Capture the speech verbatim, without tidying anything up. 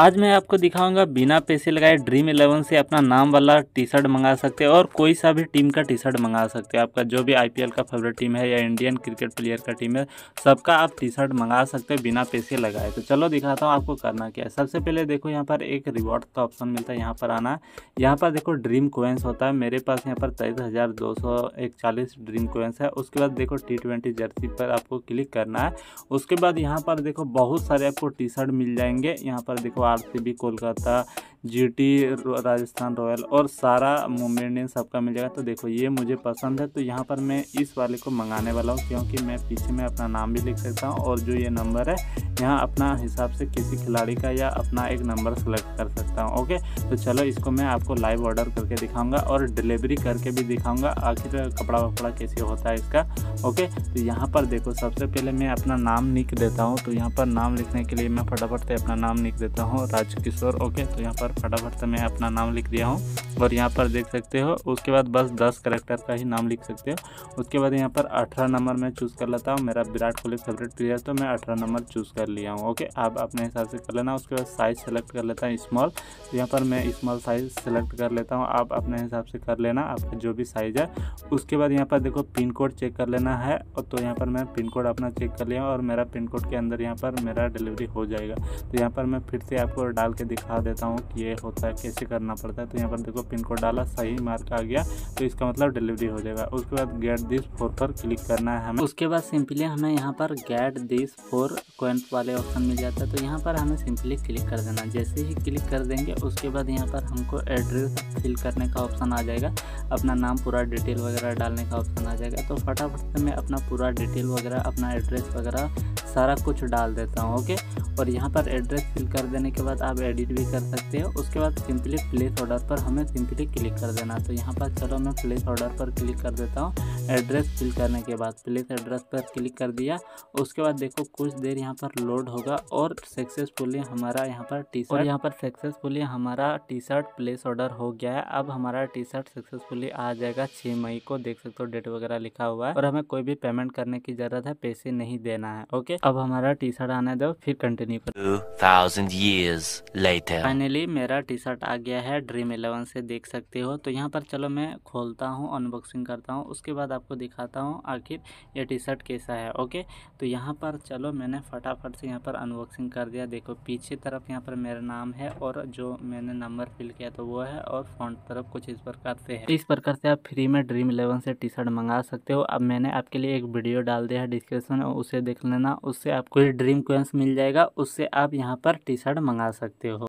आज मैं आपको दिखाऊंगा बिना पैसे लगाए ड्रीम इलेवन से अपना नाम वाला टी शर्ट मंगा सकते हो और कोई सा भी टीम का टी शर्ट मंगा सकते हो। आपका जो भी आईपीएल का फेवरेट टीम है या इंडियन क्रिकेट प्लेयर का टीम है, सबका आप टी शर्ट मंगा सकते हो बिना पैसे लगाए। तो चलो दिखाता हूँ आपको करना क्या है। सबसे पहले देखो यहाँ पर एक रिवॉर्ड का ऑप्शन मिलता है, यहाँ पर आना है। यहाँ पर देखो ड्रीम कोइंस होता है, मेरे पास यहाँ पर तेईस हज़ार दो सौ इकतालीस ड्रीम कोइंस है। उसके बाद देखो टी ट्वेंटी जर्सी पर आपको क्लिक करना है। उसके बाद यहाँ पर देखो बहुत सारे आपको टी शर्ट मिल जाएंगे। यहाँ पर देखो RCB, Kolkata, GT, Rajasthan royal और सारा मुंबई इंडियंस सबका मिल जाएगा। तो देखो ये मुझे पसंद है, तो यहाँ पर मैं इस वाले को मंगाने वाला हूँ, क्योंकि मैं पीछे में अपना नाम भी लिख सकता हूँ और जो ये नंबर है यहाँ अपना हिसाब से किसी खिलाड़ी का या अपना एक नंबर सेलेक्ट कर सकता हूँ। ओके, तो चलो इसको मैं आपको लाइव ऑर्डर करके दिखाऊंगा और डिलीवरी करके भी दिखाऊंगा आखिर कपड़ा वपड़ा कैसे होता है इसका। ओके, तो यहाँ पर देखो सबसे पहले मैं अपना नाम लिख देता हूँ। तो यहाँ पर नाम लिखने के लिए मैं फटाफट से अपना नाम लिख देता हूँ, राजकिशोर। ओके, तो यहाँ पर फटाफट से मैं अपना नाम लिख दिया हूँ और यहाँ पर देख सकते हो। उसके बाद बस दस करेक्टर का ही नाम लिख सकते हो। उसके बाद यहाँ पर अठारह नंबर मैं चूज़ कर लेता हूँ, मेरा विराट कोहली फेवरेट प्लेयर, तो मैं अठारह नंबर चूज़ कर लिया हूँ। ओके, आप अपने हिसाब से कर लेना। उसके बाद साइज़ सेलेक्ट कर लेता हूँ स्मॉल, तो यहाँ पर मैं स्मॉल साइज़ सेलेक्ट कर लेता हूँ, आप अपने हिसाब से कर लेना आपका जो भी साइज़ है। उसके बाद यहाँ पर देखो पिन कोड चेक कर लेना है, तो यहाँ पर मैं पिन कोड अपना चेक कर लिया और मेरा पिन कोड के अंदर यहाँ पर मेरा डिलीवरी हो जाएगा। तो यहाँ पर मैं फिर से आपको डाल के दिखा देता हूँ कि ये होता है कैसे करना पड़ता है। तो यहाँ पर देखो पिन कोड डाला, सही मार्क आ गया, तो इसका मतलब डिलीवरी हो जाएगा। उसके बाद गेट दिस फोर पर क्लिक करना है हमें। उसके बाद सिंपली हमें यहाँ पर गेट दिस फोर कॉइन वाले ऑप्शन मिल जाता है, तो यहाँ पर हमें सिंपली क्लिक कर देना। जैसे ही क्लिक कर देंगे उसके बाद यहाँ पर हमको एड्रेस फिल करने का ऑप्शन आ जाएगा, अपना नाम पूरा डिटेल वगैरह डालने का ऑप्शन आ जाएगा। तो फटाफट से मैं अपना पूरा डिटेल वगैरह, अपना एड्रेस वगैरह सारा कुछ डाल देता हूँ। ओके, और यहाँ पर एड्रेस फिल कर देने के बाद आप एडिट भी कर सकते हो। उसके बाद सिंपली प्लेस ऑर्डर पर हमें सिंपली क्लिक कर देना। तो यहाँ पर चलो मैं प्लेस ऑर्डर पर क्लिक कर देता हूँ एड्रेस फिल करने के बाद। प्लेस एड्रेस पर क्लिक कर दिया, उसके बाद देखो कुछ देर यहाँ पर लोड होगा और सक्सेसफुली हमारा यहाँ पर टी शर्ट और यहाँ पर सक्सेसफुली हमारा टी शर्ट प्लेस ऑर्डर हो गया है। अब हमारा टी शर्ट सक्सेसफुली आ जाएगा छः मई को, देख सकते हो डेट वगैरह लिखा हुआ है और हमें कोई भी पेमेंट करने की जरूरत है, पैसे नहीं देना है। ओके, अब हमारा टी शर्ट आने दो, फिर कंटिन्यू कर। फाइनली मेरा टी शर्ट आ गया है ड्रीम इलेवन से, देख सकते हो। तो यहाँ पर चलो मैं खोलता हूँ, अनबॉक्सिंग करता हूँ, उसके बाद आपको दिखाता हूँ आखिर ये टी शर्ट कैसा है। ओके, तो यहाँ पर चलो मैंने फटाफट से यहाँ पर अनबॉक्सिंग कर दिया। देखो पीछे तरफ यहाँ पर मेरा नाम है और जो मैंने नंबर फिल किया तो वो है, और फ्रंट तरफ कुछ इस प्रकार से है। इस प्रकार से आप फ्री में ड्रीम इलेवन से टी शर्ट मंगा सकते हो। अब मैंने आपके लिए एक वीडियो डाल दिया है डिस्क्रिप्शन में, उसे देख लेना, उससे आपको ड्रीम कोइंस मिल जाएगा, उससे आप यहाँ पर टी शर्ट मंगा सकते हो।